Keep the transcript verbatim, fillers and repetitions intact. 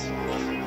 Right, right, right.